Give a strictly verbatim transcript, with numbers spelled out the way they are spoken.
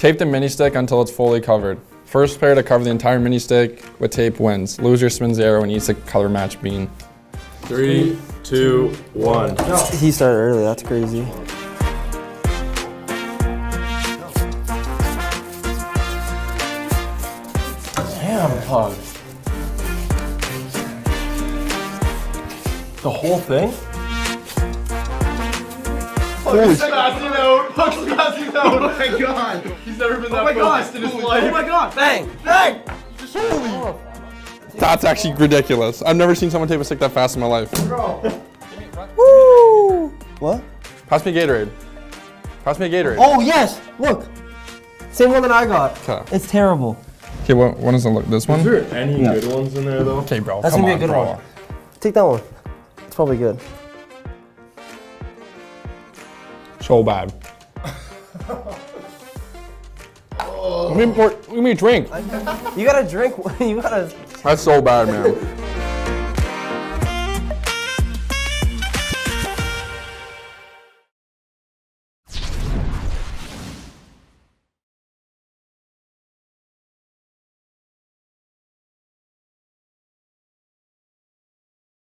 Tape the mini stick until it's fully covered. First pair to cover the entire mini stick with tape wins. Loser spins the arrow and eats the color match bean. Three, two, one. No. He started early, that's crazy. Damn, Pug. The whole thing? Holy shit. Oh my god! He's never been that oh my focused god. in his Holy life. Oh my god! Bang! Bang! Holy! That's actually ridiculous. I've never seen someone tape a stick that fast in my life. Woo! What? Pass me Gatorade. Pass me Gatorade. Oh yes! Look! Same one that I got. Kay. It's terrible. Okay, what one is the, this one? Is there any no. good ones in there though? Okay, bro. That's come gonna be a good on, one. Take that one. It's probably good. So bad. Oh. Let me pour, let me drink. You gotta drink. You gotta. That's so bad, man.